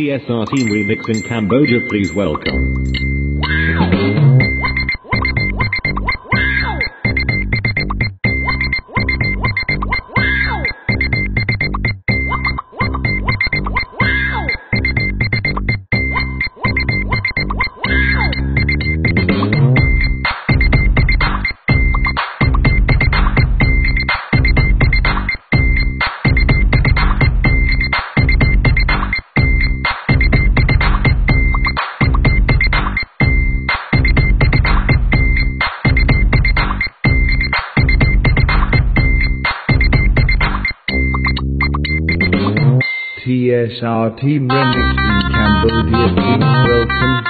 CSR Team Remix in Cambodia, please welcome. TSR Team Remix in Cambodia, please welcome.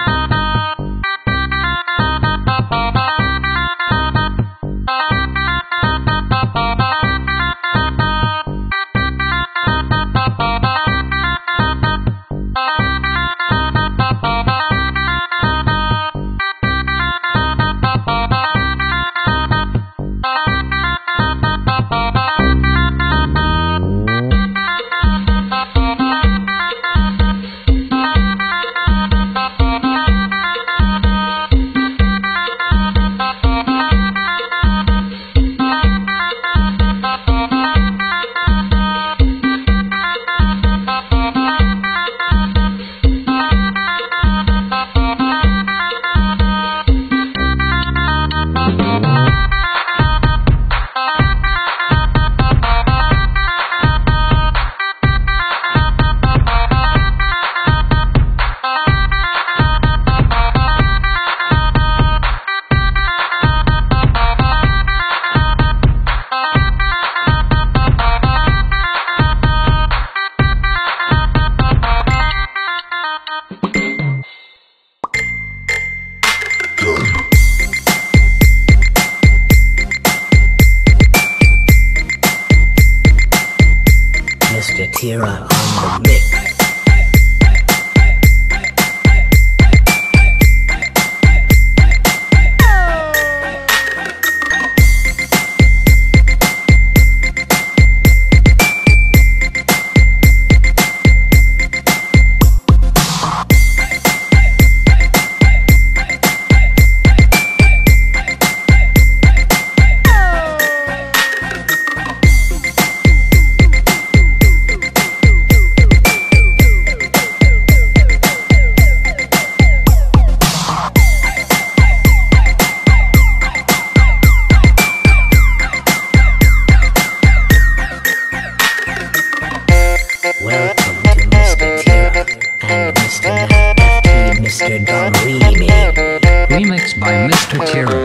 Mr. Tira on the mix. Mr. Don Remix. Remix by Mr. Tira.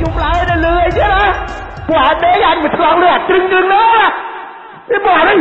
ยุ่งร้ายได้เลยใช่ไหมปวดได้ยันหมดท้องเลยจึงดึงเนาะไม่ปวดเลย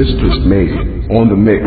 Mistress May on the mix.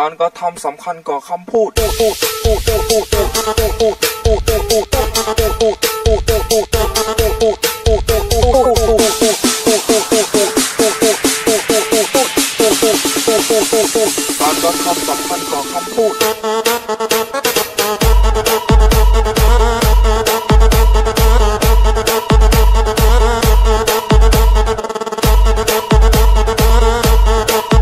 การกระทำสำคัญกว่าคำพูดการกระทำสำคัญกว่าคำพูดการกระทำสำคัญกว่าคำ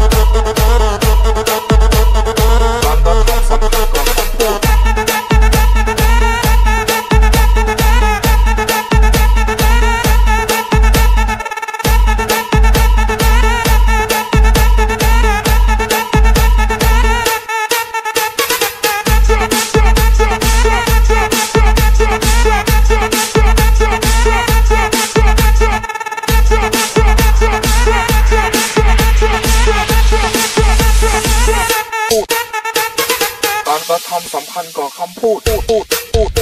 พูด